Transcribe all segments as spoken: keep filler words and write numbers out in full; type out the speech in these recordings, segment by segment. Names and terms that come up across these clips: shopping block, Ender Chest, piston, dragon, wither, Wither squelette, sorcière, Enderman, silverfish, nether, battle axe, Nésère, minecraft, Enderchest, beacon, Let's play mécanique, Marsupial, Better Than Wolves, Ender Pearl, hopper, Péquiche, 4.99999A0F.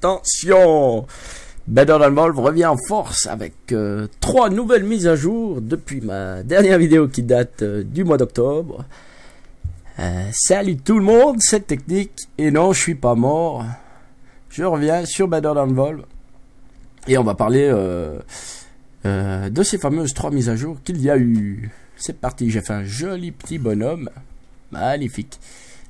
Attention, Better Than Wolves revient en force avec euh, trois nouvelles mises à jour depuis ma dernière vidéo qui date euh, du mois d'octobre. Euh, salut tout le monde, c'est Technique, et non je suis pas mort, je reviens sur Better Than Wolves et on va parler euh, euh, de ces fameuses trois mises à jour qu'il y a eu. C'est parti, j'ai fait un joli petit bonhomme, magnifique.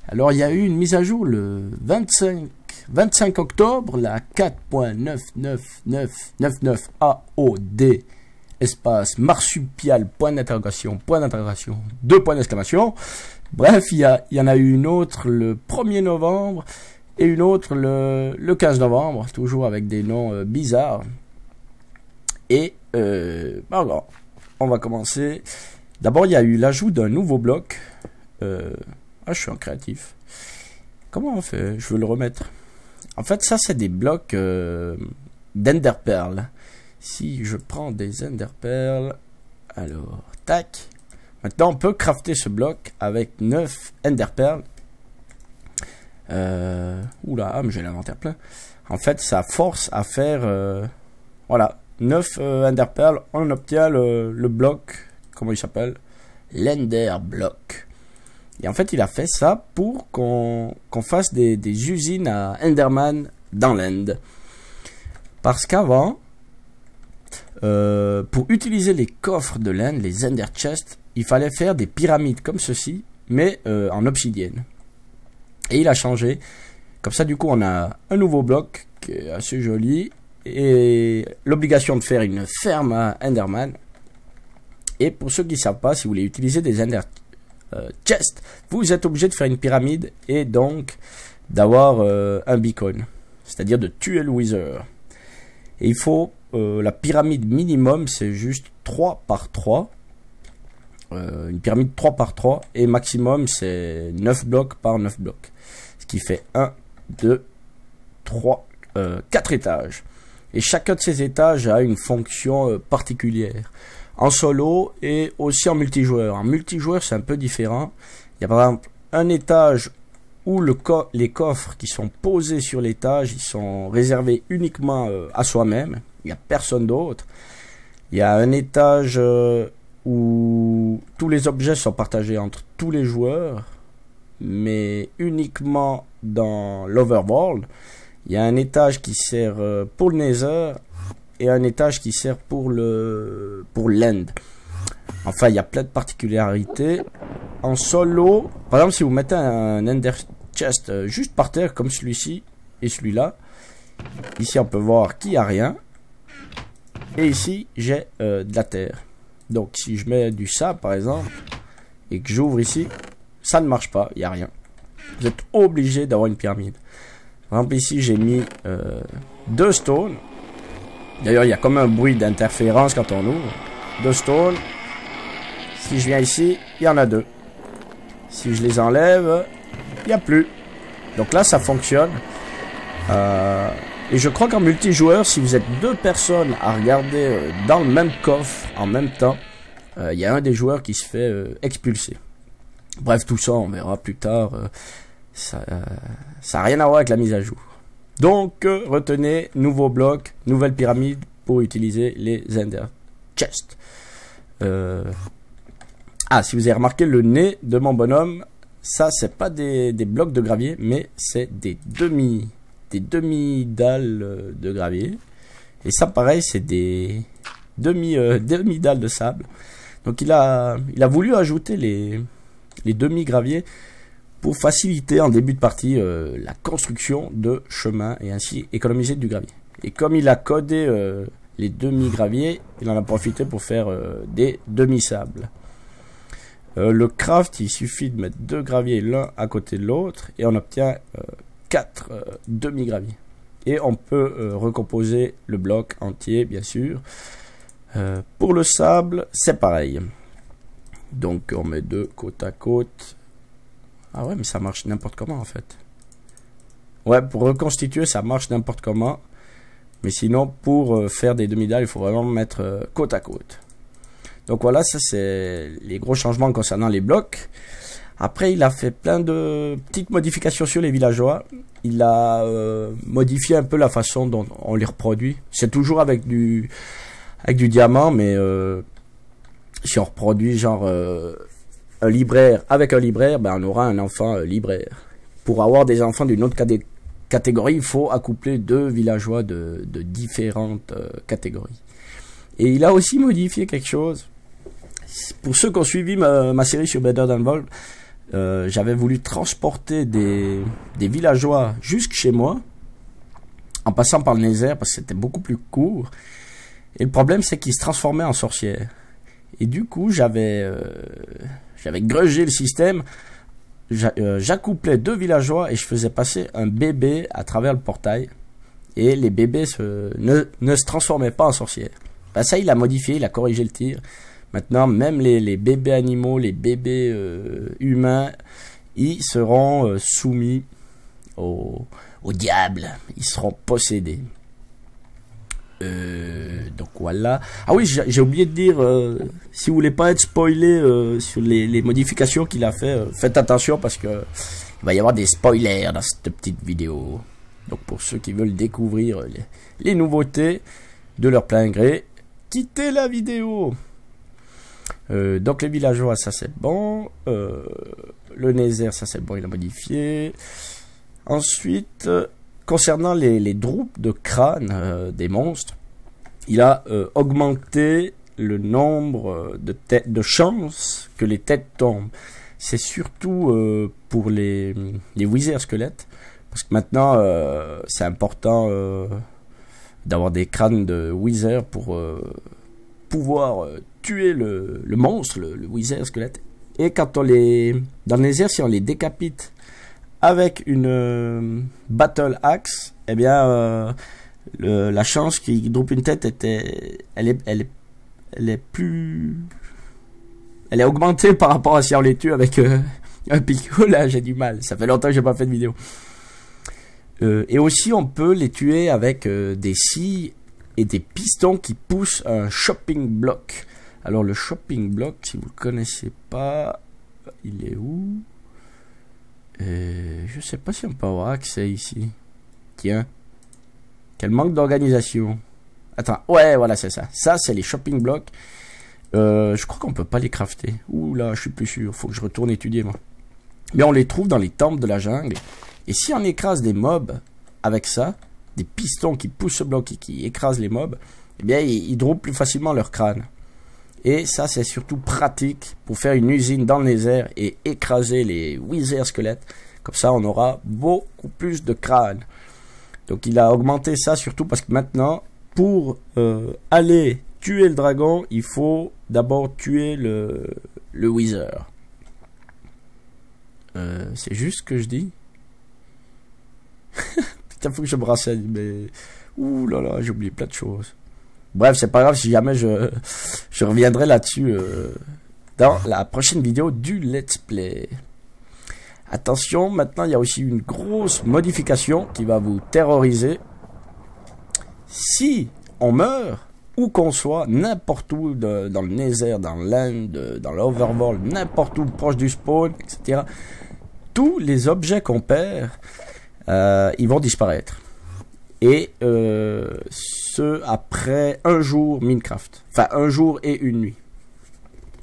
Alors il y a eu une mise à jour le vingt-cinq octobre, la quatre point neuf neuf neuf neuf neuf A O D, espace marsupial, point d'interrogation, point d'interrogation, deux points d'exclamation. Bref, il y, a, il y en a eu une autre le premier novembre et une autre le, le quinze novembre, toujours avec des noms euh, bizarres. Et euh, alors, on va commencer. D'abord, il y a eu l'ajout d'un nouveau bloc. Euh, ah, je suis en créatif. Comment on fait? Je veux le remettre. En fait, ça, c'est des blocs euh, d'Ender Pearl. Si je prends des Ender Pearl, alors, tac. Maintenant, on peut crafter ce bloc avec neuf Ender Pearl. Euh, oula, ah, mais j'ai l'inventaire plein. En fait, ça force à faire... Euh, voilà, neuf euh, Ender Pearl. On obtient le, le bloc... Comment il s'appelle? L'Ender Block. Et en fait, il a fait ça pour qu'on qu'on fasse des, des usines à Enderman dans l'End. Parce qu'avant, euh, pour utiliser les coffres de l'End, les Enderchest, il fallait faire des pyramides comme ceci, mais euh, en obsidienne. Et il a changé. Comme ça, du coup, on a un nouveau bloc qui est assez joli. Et l'obligation de faire une ferme à Enderman. Et pour ceux qui ne savent pas, si vous voulez utiliser des Ender euh, Chest, vous êtes obligé de faire une pyramide et donc d'avoir euh, un beacon, c'est-à-dire de tuer le wither. Et il faut, euh, la pyramide minimum, c'est juste trois par trois, euh, une pyramide trois par trois, et maximum c'est neuf blocs par neuf blocs, ce qui fait un, deux, trois, quatre étages. Et chacun de ces étages a une fonction euh, particulière. En solo et aussi en multijoueur. En multijoueur, c'est un peu différent. Il y a par exemple un étage où le co les coffres qui sont posés sur l'étage, ils sont réservés uniquement euh, à soi-même. Il n'y a personne d'autre. Il y a un étage euh, où tous les objets sont partagés entre tous les joueurs, mais uniquement dans l'overworld. Il y a un étage qui sert euh, pour le Nésère, et un étage qui sert pour le pour l'end. Enfin, il y a plein de particularités. En solo, par exemple, si vous mettez un Ender Chest juste par terre, comme celui-ci et celui-là, ici on peut voir qu'il n'y a rien. Et ici, j'ai euh, de la terre. Donc, si je mets du sable, par exemple, et que j'ouvre ici, ça ne marche pas, il n'y a rien. Vous êtes obligé d'avoir une pyramide. Par exemple, ici, j'ai mis euh, deux stones. D'ailleurs, il y a comme un bruit d'interférence quand on ouvre. Deux stones. Si je viens ici, il y en a deux. Si je les enlève, il n'y a plus. Donc là, ça fonctionne. Euh, et je crois qu'en multijoueur, si vous êtes deux personnes à regarder dans le même coffre en même temps, euh, il y a un des joueurs qui se fait euh, expulser. Bref, tout ça, on verra plus tard. Euh, ça euh, ça n'a rien à voir avec la mise à jour. Donc, euh, retenez, nouveau bloc, nouvelle pyramide pour utiliser les Ender Chest. Euh... Ah, si vous avez remarqué le nez de mon bonhomme, ça, c'est pas des, des blocs de gravier, mais c'est des demi, des demi-dalles de gravier. Et ça, pareil, c'est des demi, euh, demi-dalles de sable. Donc, il a, il a voulu ajouter les, les demi-graviers pour faciliter en début de partie euh, la construction de chemins et ainsi économiser du gravier. Et comme il a codé euh, les demi-graviers, il en a profité pour faire euh, des demi-sables. Euh, le craft, il suffit de mettre deux graviers l'un à côté de l'autre et on obtient euh, quatre euh, demi-graviers. Et on peut euh, recomposer le bloc entier, bien sûr. Euh, pour le sable, c'est pareil. Donc on met deux côte à côte. Ah ouais, mais ça marche n'importe comment en fait. Ouais, pour reconstituer, ça marche n'importe comment. Mais sinon, pour euh, faire des demi-dalles, il faut vraiment mettre euh, côte à côte. Donc voilà, ça c'est les gros changements concernant les blocs. Après, il a fait plein de petites modifications sur les villageois. Il a euh, modifié un peu la façon dont on les reproduit. C'est toujours avec du avec du diamant, mais euh, si on reproduit genre euh, un libraire avec un libraire, ben on aura un enfant euh, libraire. Pour avoir des enfants d'une autre caté catégorie, il faut accoupler deux villageois de, de différentes euh, catégories. Et il a aussi modifié quelque chose. Pour ceux qui ont suivi ma, ma série sur Better Than Wolves, euh, j'avais voulu transporter des, des villageois jusque chez moi, en passant par le Nésère, parce que c'était beaucoup plus court. Et le problème, c'est qu'ils se transformaient en sorcières. Et du coup, j'avais euh, j'avais grugé le système. J'accouplais euh, deux villageois et je faisais passer un bébé à travers le portail. Et les bébés se, ne, ne se transformaient pas en sorcières. Ben ça, il a modifié, il a corrigé le tir. Maintenant, même les, les bébés animaux, les bébés euh, humains, ils seront euh, soumis au, au diable. Ils seront possédés. Euh, donc voilà. Ah oui, j'ai oublié de dire, euh, si vous voulez pas être spoilé euh, sur les, les modifications qu'il a fait, euh, faites attention parce que euh, il va y avoir des spoilers dans cette petite vidéo. Donc pour ceux qui veulent découvrir les, les nouveautés de leur plein gré, quittez la vidéo. Euh, donc les villageois, ça c'est bon. Euh, le Nether, ça c'est bon, il a modifié. Ensuite, euh, concernant les, les droupes de crâne euh, des monstres, il a euh, augmenté le nombre de têtes de chances que les têtes tombent. C'est surtout euh, pour les, les wither squelettes, parce que maintenant euh, c'est important euh, d'avoir des crânes de wither pour euh, pouvoir euh, tuer le, le monstre, le, le wither squelette. Et quand on les, dans le Nether, si on les décapite avec une euh, battle axe, eh bien euh, le, la chance qu'il droppe une tête était, elle est, elle est, elle est plus, elle est augmentée par rapport à si on les tue avec euh, un picot. Là, j'ai du mal. Ça fait longtemps que j'ai pas fait de vidéo. Euh, et aussi, on peut les tuer avec euh, des scies et des pistons qui poussent un shopping block. Alors le shopping block, si vous le connaissez pas, il est où? euh, Je sais pas si on peut avoir accès ici. Tiens, quel manque d'organisation. Attends, ouais, voilà, c'est ça. Ça, c'est les shopping blocks. Euh, je crois qu'on peut pas les crafter. Ouh là, je suis plus sûr. Faut que je retourne étudier moi. Mais on les trouve dans les temples de la jungle. Et si on écrase des mobs avec ça, des pistons qui poussent ce bloc et qui écrasent les mobs, eh bien, ils, ils droppent plus facilement leur crâne. Et ça, c'est surtout pratique pour faire une usine dans le Nether et écraser les wither squelettes. Comme ça, on aura beaucoup plus de crânes. Donc, il a augmenté ça surtout parce que maintenant, pour euh, aller tuer le dragon, il faut d'abord tuer le, le wither. Euh, c'est juste ce que je dis. Putain, faut que je me renseigne, mais... Ouh là là, j'ai oublié plein de choses. Bref, c'est pas grave si jamais je, je reviendrai là-dessus euh, dans la prochaine vidéo du Let's Play. Attention, maintenant il y a aussi une grosse modification qui va vous terroriser. Si on meurt, où qu'on soit, n'importe où, de, dans le Nether, dans l'Inde, dans l'Overworld, n'importe où proche du spawn, et cetera. Tous les objets qu'on perd, euh, ils vont disparaître. Et euh, ce après un jour Minecraft, enfin un jour et une nuit.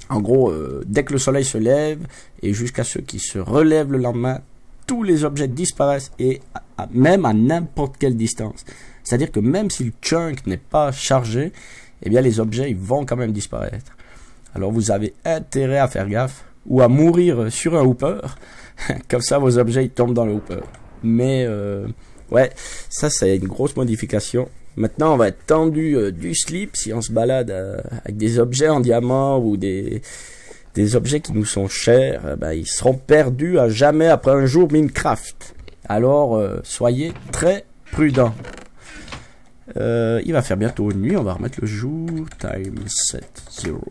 En gros, euh, dès que le soleil se lève et jusqu'à ceux qui se relèvent le lendemain, tous les objets disparaissent et à, à, même à n'importe quelle distance. C'est-à-dire que même si le chunk n'est pas chargé, eh bien les objets ils vont quand même disparaître. Alors vous avez intérêt à faire gaffe ou à mourir sur un hopper, comme ça vos objets ils tombent dans le hopper. Mais euh, ouais, ça c'est une grosse modification. Maintenant on va être tendu euh, du slip si on se balade euh, avec des objets en diamant ou des, des objets qui nous sont chers, euh, bah, ils seront perdus à jamais après un jour Minecraft. Alors euh, soyez très prudents. Euh, il va faire bientôt nuit, on va remettre le jour, time set zéro.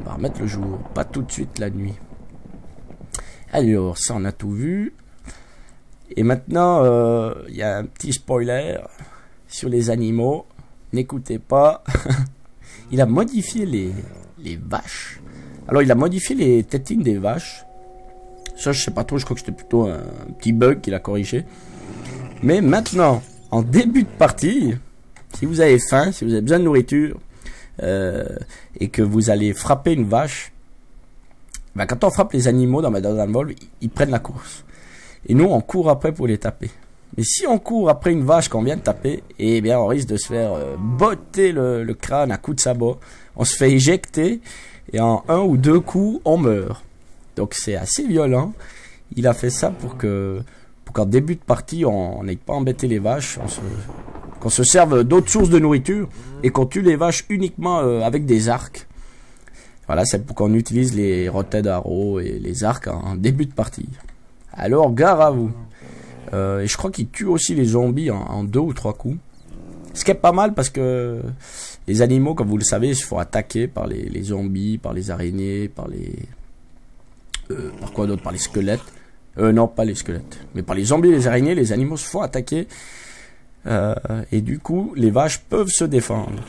On va remettre le jour, pas tout de suite la nuit. Alors ça on a tout vu. Et maintenant, euh, y a un petit spoiler sur les animaux. N'écoutez pas. Il a modifié les, les vaches. Alors, il a modifié les tétines des vaches. Ça, je sais pas trop, je crois que c'était plutôt un petit bug qu'il a corrigé. Mais maintenant, en début de partie, si vous avez faim, si vous avez besoin de nourriture, euh, et que vous allez frapper une vache, ben quand on frappe les animaux dans Better Than Wolves, ils prennent la course. Et nous, on court après pour les taper. Mais si on court après une vache qu'on vient de taper, eh bien, on risque de se faire euh, botter le, le crâne à coups de sabot. On se fait éjecter, et en un ou deux coups, on meurt. Donc, c'est assez violent. Il a fait ça pour que, pour qu'en début de partie, on n'aille pas embêter les vaches, on se, qu'on se serve d'autres sources de nourriture, et qu'on tue les vaches uniquement euh, avec des arcs. Voilà, c'est pour qu'on utilise les rotets d'arrow et les arcs en début de partie. Alors, gare à vous. Euh, et je crois qu'il tue aussi les zombies en, en deux ou trois coups. Ce qui est pas mal parce que les animaux, comme vous le savez, se font attaquer par les, les zombies, par les araignées, par les... Euh, par quoi d'autre? Par les squelettes. Euh, non, pas les squelettes. Mais par les zombies, les araignées, les animaux se font attaquer. Euh, et du coup, les vaches peuvent se défendre.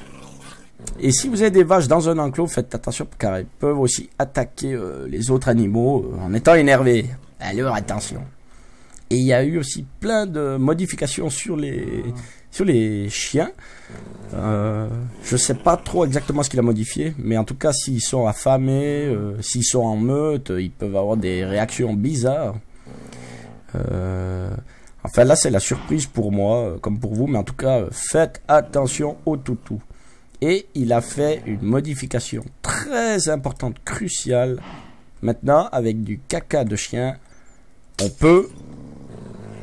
Et si vous avez des vaches dans un enclos, faites attention car elles peuvent aussi attaquer euh, les autres animaux euh, en étant énervées. Alors attention. Et il y a eu aussi plein de modifications sur les sur les chiens. Euh, je sais pas trop exactement ce qu'il a modifié, mais en tout cas s'ils sont affamés, euh, s'ils sont en meute, ils peuvent avoir des réactions bizarres. Euh, enfin là c'est la surprise pour moi, comme pour vous, mais en tout cas faites attention aux toutous. Et il a fait une modification très importante, cruciale. Maintenant, avec du caca de chien, on peut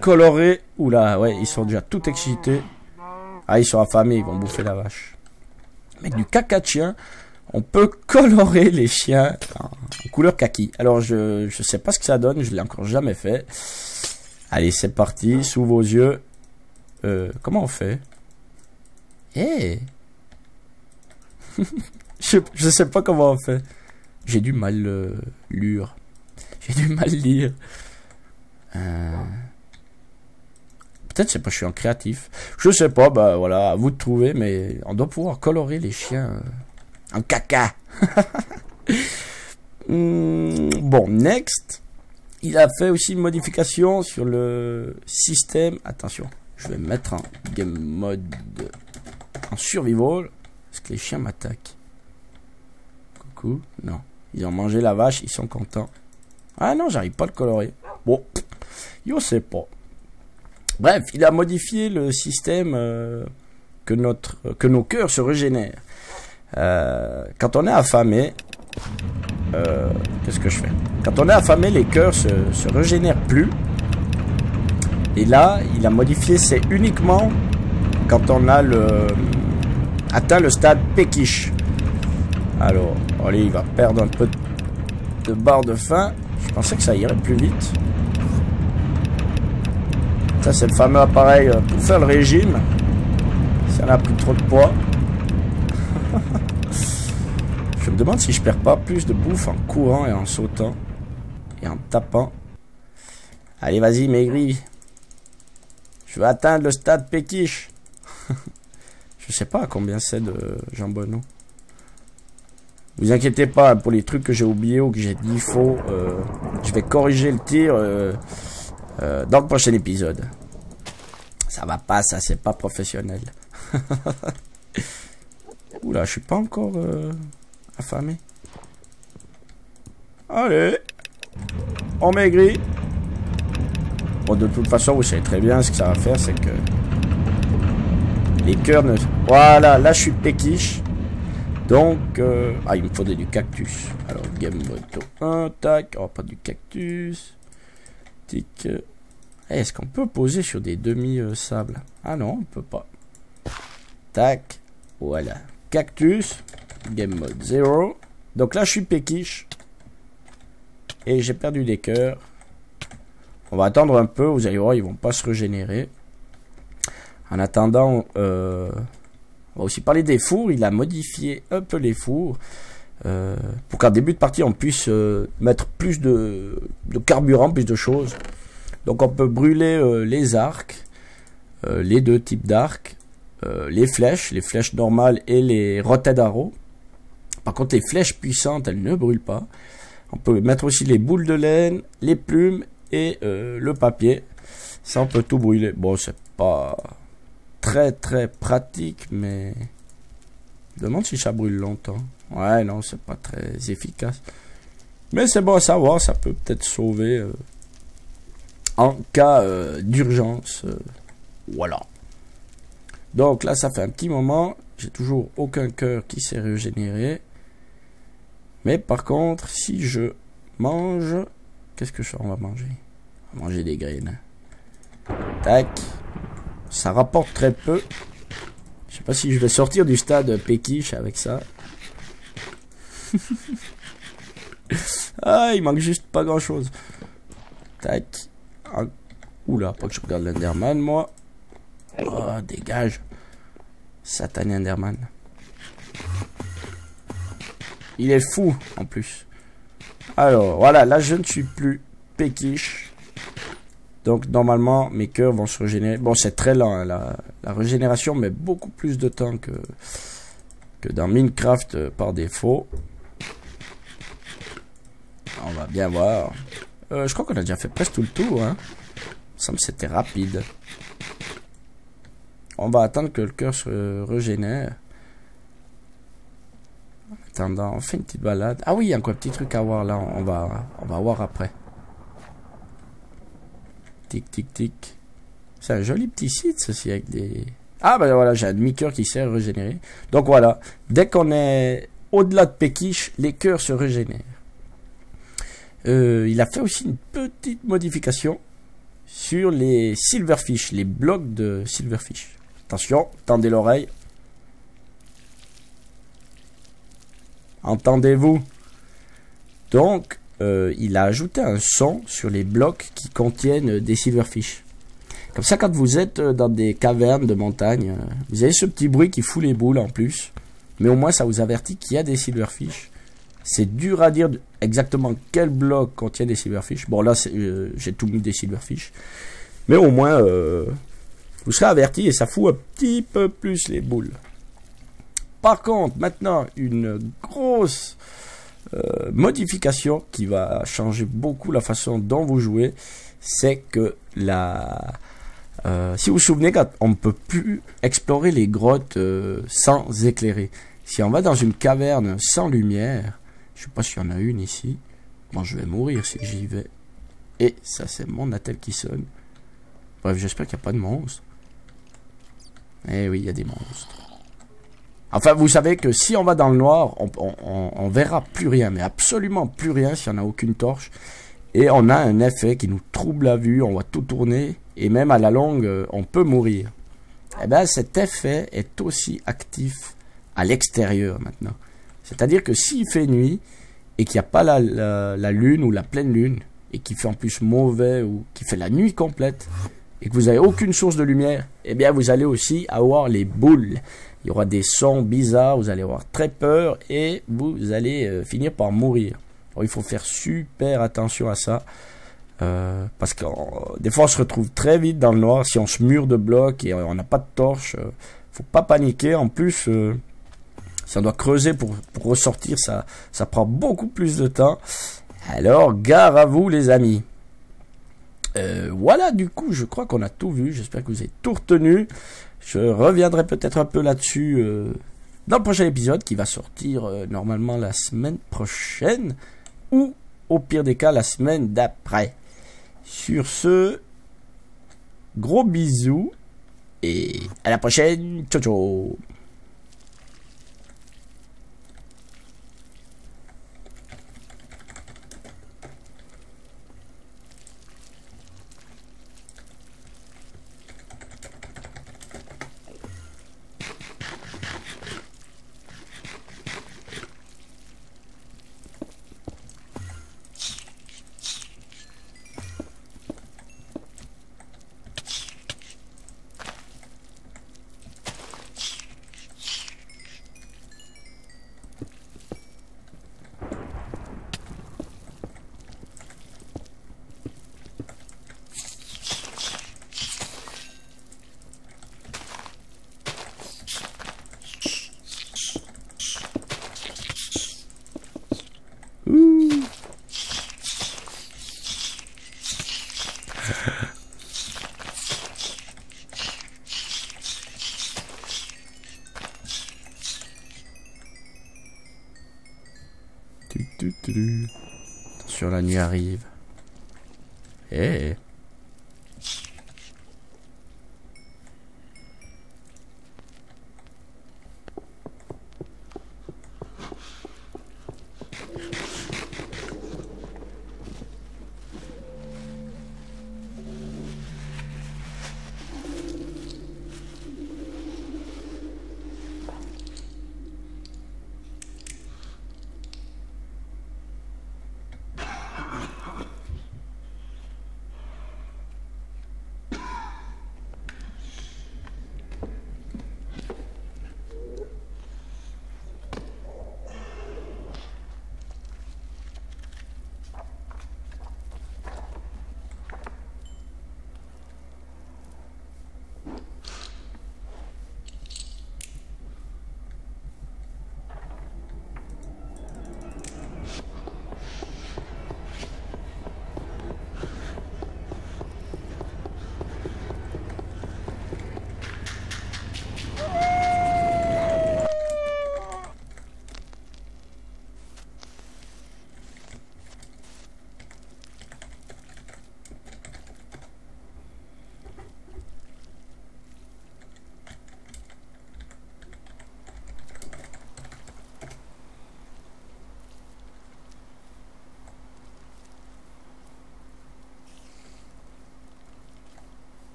colorer. Oula, ouais, ils sont déjà tout excités. Ah, ils sont affamés, ils vont bouffer la vache. Avec du caca de chien, on peut colorer les chiens en couleur kaki. Alors, je je sais pas ce que ça donne, je l'ai encore jamais fait. Allez, c'est parti, sous vos yeux. Euh, comment on fait? Eh hey. je, je sais pas comment on fait. J'ai du mal euh, lire. J'ai du mal lire. Euh... Peut-être c'est pas, je suis en créatif. Je sais pas, bah voilà, à vous de trouver, mais on doit pouvoir colorer les chiens euh, en caca. mmh, bon, next. Il a fait aussi une modification sur le système. Attention, je vais mettre en game mode en survival. Parce que les chiens m'attaquent. Coucou. Non. Ils ont mangé la vache, ils sont contents. Ah non, j'arrive pas à le colorer. Bon. Yo, sais pas. Bref, il a modifié le système euh, que, notre, euh, que nos cœurs se régénèrent. Euh, quand on est affamé... Euh, Qu'est-ce que je fais? Quand on est affamé, les cœurs se, se régénèrent plus. Et là, il a modifié, c'est uniquement quand on a le... atteint le stade Péquiche. Alors, allez, il va perdre un peu de barre de faim. Je pensais que ça irait plus vite. Ça, c'est le fameux appareil pour faire le régime. Ça n'a pris trop de poids. Je me demande si je perds pas plus de bouffe en courant et en sautant. Et en tapant. Allez, vas-y, maigris. Je vais atteindre le stade Péquiche. Je sais pas à combien c'est de jambonneau. Vous inquiétez pas pour les trucs que j'ai oubliés ou que j'ai dit faux. Euh, je vais corriger le tir euh, euh, dans le prochain épisode. Ça va pas, ça c'est pas professionnel. Oula, je suis pas encore euh, affamé. Allez, on maigrit. Bon, de toute façon, vous savez très bien ce que ça va faire, c'est que. Les cœurs ne... Voilà, là je suis péquiche. Donc... Euh... Ah, il me faudrait du cactus. Alors, game mode un, tac. On va prendre du cactus. Tic. Est-ce qu'on peut poser sur des demi-sables? Ah non, on peut pas. Tac. Voilà. Cactus. Game mode zéro. Donc là, je suis péquiche. Et j'ai perdu des cœurs. On va attendre un peu. Vous allez voir, ils vont pas se régénérer. En attendant, euh, on va aussi parler des fours. Il a modifié un peu les fours euh, pour qu'en début de partie, on puisse euh, mettre plus de, de carburant, plus de choses. Donc, on peut brûler euh, les arcs, euh, les deux types d'arcs, euh, les flèches, les flèches normales et les rotets d'arrow. Par contre, les flèches puissantes, elles ne brûlent pas. On peut mettre aussi les boules de laine, les plumes et euh, le papier. Ça, on peut tout brûler. Bon, c'est pas très très pratique, mais je me demande si ça brûle longtemps. Ouais, non, c'est pas très efficace. Mais c'est bon à savoir, ça peut peut-être sauver euh, en cas euh, d'urgence. Euh, voilà. Donc là, ça fait un petit moment. J'ai toujours aucun cœur qui s'est régénéré. Mais par contre, si je mange... Qu'est-ce que je fais? On va manger. On va manger des graines. Tac. Ça rapporte très peu. Je sais pas si je vais sortir du stade Péquiche avec ça. Ah, il manque juste pas grand-chose. Tac. Ah. Oula, pas que je regarde l'Enderman, moi. Oh, dégage. Satané Enderman. Il est fou, en plus. Alors, voilà, là, je ne suis plus Péquiche. Donc, normalement, mes cœurs vont se régénérer. Bon, c'est très lent, hein, la, la régénération, mais beaucoup plus de temps que, que dans Minecraft euh, par défaut. On va bien voir. Euh, je crois qu'on a déjà fait presque tout le tour, hein. Ça me c'était rapide. On va attendre que le cœur se régénère. Attendant, on fait une petite balade. Ah oui, il y a encore un petit truc à voir là. On va, on va voir après. Tic, tic, tic. C'est un joli petit site ceci avec des... Ah ben voilà, j'ai un demi-cœur qui sert à régénérer. Donc voilà, dès qu'on est au-delà de Péquiche, les cœurs se régénèrent. Euh, il a fait aussi une petite modification sur les silverfish, les blocs de silverfish. Attention, tendez l'oreille. Entendez-vous? Donc, euh, il a ajouté un son sur les blocs qui contiennent des silverfish. Comme ça, quand vous êtes dans des cavernes de montagne, vous avez ce petit bruit qui fout les boules en plus. Mais au moins, ça vous avertit qu'il y a des silverfish. C'est dur à dire exactement quel bloc contient des silverfish. Bon, là, euh, j'ai tout mis des silverfish. Mais au moins, euh, vous serez averti et ça fout un petit peu plus les boules. Par contre, maintenant, une grosse euh, modification qui va changer beaucoup la façon dont vous jouez, c'est que la... Euh, si vous vous souvenez, on ne peut plus explorer les grottes euh, sans éclairer. Si on va dans une caverne sans lumière, je ne sais pas s'il y en a une ici, bon, je vais mourir si j'y vais. Et ça, c'est mon attel qui sonne. Bref, j'espère qu'il n'y a pas de monstres. Eh oui, il y a des monstres. Enfin, vous savez que si on va dans le noir, on, on, on verra plus rien, mais absolument plus rien si on n'a aucune torche. Et on a un effet qui nous trouble la vue, on va tout tourner, et même à la longue, on peut mourir. Eh bien, cet effet est aussi actif à l'extérieur maintenant. C'est-à-dire que s'il fait nuit, et qu'il n'y a pas la, la, la lune ou la pleine lune, et qu'il fait en plus mauvais, ou qu'il fait la nuit complète, et que vous n'avez aucune source de lumière, eh bien, vous allez aussi avoir les boules. Il y aura des sons bizarres, vous allez avoir très peur et vous allez euh, finir par mourir. Alors, il faut faire super attention à ça. Euh, parce que on, des fois on se retrouve très vite dans le noir. Si on se mure de blocs et on n'a pas de torche, euh, faut pas paniquer. En plus, euh, si on doit creuser pour, pour ressortir, ça, ça prend beaucoup plus de temps. Alors, gare à vous les amis. Euh, voilà, du coup, je crois qu'on a tout vu. J'espère que vous avez tout retenu. Je reviendrai peut-être un peu là-dessus euh, dans le prochain épisode qui va sortir euh, normalement la semaine prochaine ou au pire des cas la semaine d'après. Sur ce, gros bisous et à la prochaine. Ciao, ciao. Attention, la nuit arrive. Eh hey.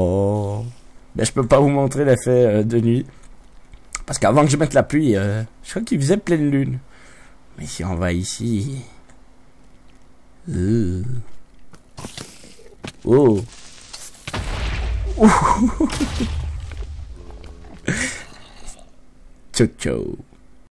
Oh, ben je peux pas vous montrer l'effet euh, de nuit. Parce qu'avant que je mette la pluie, euh, je crois qu'il faisait pleine lune. Mais si on va ici... Euh... Oh. Ouh. Ciao, ciao.